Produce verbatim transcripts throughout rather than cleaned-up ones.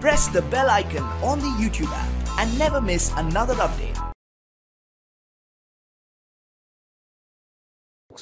press the bell icon on the YouTube app and never miss another update.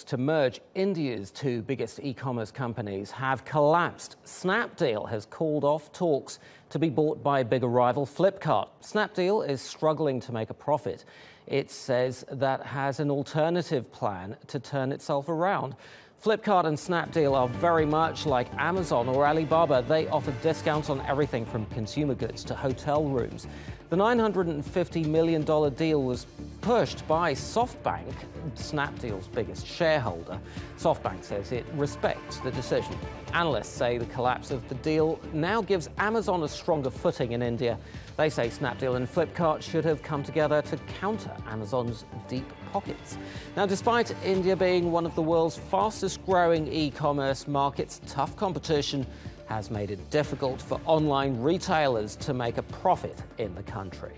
To merge India's two biggest e-commerce companies have collapsed. Snapdeal has called off talks to be bought by bigger rival Flipkart. Snapdeal is struggling to make a profit. It says that has an alternative plan to turn itself around. Flipkart and Snapdeal are very much like Amazon or Alibaba. They offer discounts on everything from consumer goods to hotel rooms. The nine hundred fifty million dollars deal was pushed by SoftBank, Snapdeal's biggest shareholder. SoftBank says it respects the decision. Analysts say the collapse of the deal now gives Amazon a stronger footing in India. They say Snapdeal and Flipkart should have come together to counter Amazon's deep pockets. Now, despite India being one of the world's fastest-growing e-commerce markets, tough competition has made it difficult for online retailers to make a profit in the country.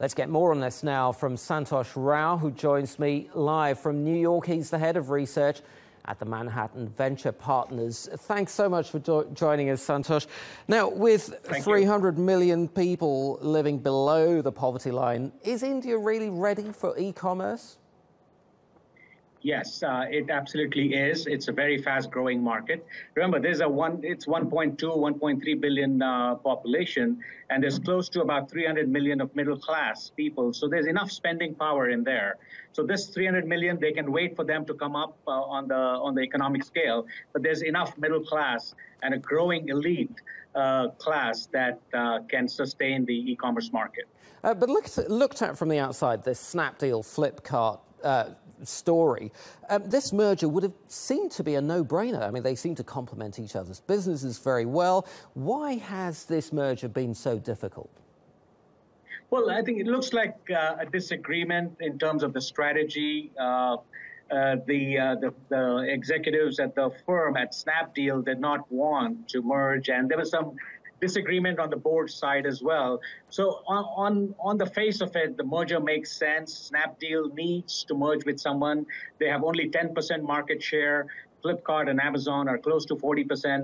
Let's get more on this now from Santosh Rao, who joins me live from New York. He's the head of research at the Manhattan Venture Partners. Thanks so much for jo joining us, Santosh. Now, with Thank three hundred you. million people living below the poverty line, is India really ready for e-commerce? Yes, uh, it absolutely is. It's a very fast-growing market. Remember, there's a one. It's one point two, one point three billion uh, population, and there's close to about three hundred million of middle-class people. So there's enough spending power in there. So this three hundred million, they can wait for them to come up uh, on the on the economic scale. But there's enough middle-class and a growing elite uh, class that uh, can sustain the e-commerce market. Uh, but looked looked at from the outside, this Snapdeal, Flipkart Uh, story. Um, this merger would have seemed to be a no-brainer. I mean, they seem to complement each other's businesses very well. Why has this merger been so difficult? Well, I think it looks like uh, a disagreement in terms of the strategy. Uh, uh, the, uh, the, the executives at the firm at Snapdeal did not want to merge, and there was some disagreement on the board side as well. So on, on on the face of it, the merger makes sense. Snapdeal needs to merge with someone. They have only ten percent market share. Flipkart and Amazon are close to forty percent.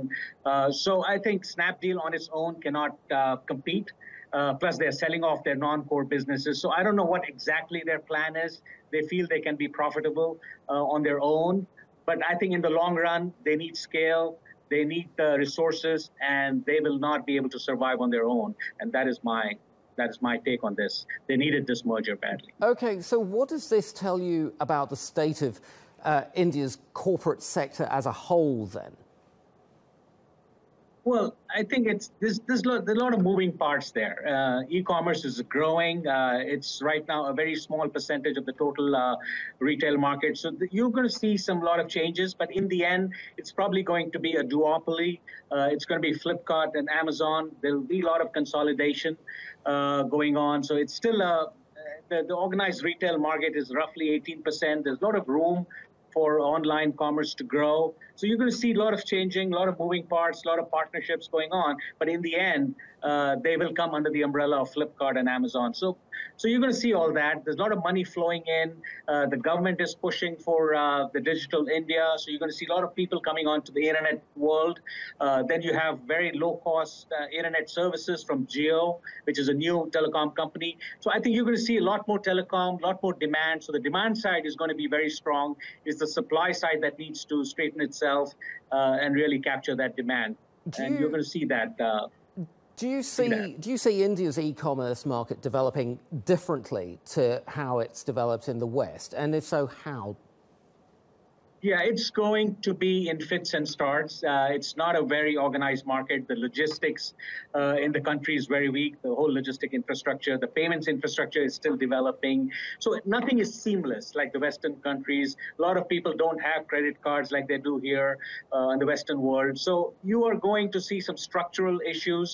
Uh, so I think Snapdeal on its own cannot uh, compete. Uh, plus, they're selling off their non-core businesses. So I don't know what exactly their plan is. They feel they can be profitable uh, on their own. But I think in the long run, they need scale. They need the resources, and they will not be able to survive on their own. And that is my, that is my take on this. They needed this merger badly. OK, so what does this tell you about the state of uh, India's corporate sector as a whole, then? Well, I think it's there's, there's, lo there's a lot of moving parts there. Uh, e-commerce is growing. Uh, it's right now a very small percentage of the total uh, retail market. So the, you're going to see some lot of changes. But in the end, it's probably going to be a duopoly. Uh, it's going to be Flipkart and Amazon. There'll be a lot of consolidation uh, going on. So it's still uh, the, the organized retail market is roughly eighteen percent. There's a lot of room for online commerce to grow. So you're going to see a lot of changing, a lot of moving parts, a lot of partnerships going on. But in the end, uh, they will come under the umbrella of Flipkart and Amazon. So, so you're going to see all that. There's a lot of money flowing in. Uh, the government is pushing for uh, the digital India. So you're going to see a lot of people coming onto the internet world. Uh, then you have very low-cost uh, internet services from Jio, which is a new telecom company. So I think you're going to see a lot more telecom, a lot more demand. So the demand side is going to be very strong. It's the supply side that needs to straighten itself Uh, and really capture that demand, do and you, you're going to see that. Uh, do you see? That. Do you see India's e-commerce market developing differently to how it's developed in the West, and if so, how? Yeah, it's going to be in fits and starts. Uh, it's not a very organized market. The logistics uh, in the country is very weak. The whole logistic infrastructure, the payments infrastructure is still developing. So nothing is seamless like the Western countries. A lot of people don't have credit cards like they do here uh, in the Western world. So you are going to see some structural issues,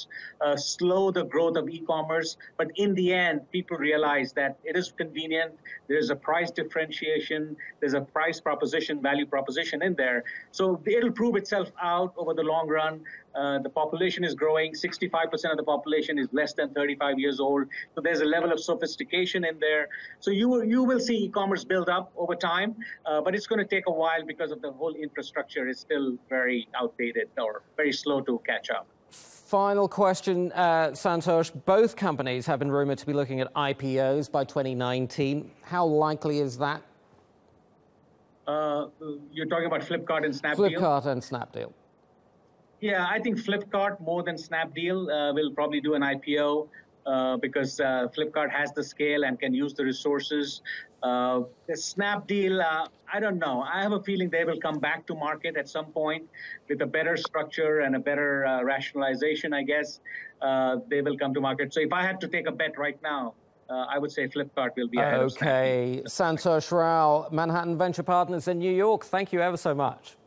uh, slow the growth of e-commerce. But in the end, people realize that it is convenient. There's a price differentiation. There's a price proposition value. Value proposition in there. So it'll prove itself out over the long run. Uh, the population is growing. sixty-five percent of the population is less than thirty-five years old. So there's a level of sophistication in there. So you will, you will see e-commerce build up over time, uh, but it's going to take a while because of the whole infrastructure is still very outdated or very slow to catch up. Final question, uh, Santosh. Both companies have been rumoured to be looking at I P Os by twenty nineteen. How likely is that? Uh, you're talking about Flipkart and Snapdeal? Flipkart and Snapdeal. Yeah, I think Flipkart more than Snapdeal uh, will probably do an I P O uh, because uh, Flipkart has the scale and can use the resources. Uh, the Snapdeal, uh, I don't know. I have a feeling they will come back to market at some point with a better structure and a better uh, rationalization, I guess. Uh, they will come to market. So if I had to take a bet right now, Uh, I would say Flipkart will be ahead. Okay, Santosh Rao, Manhattan Venture Partners in New York, thank you ever so much.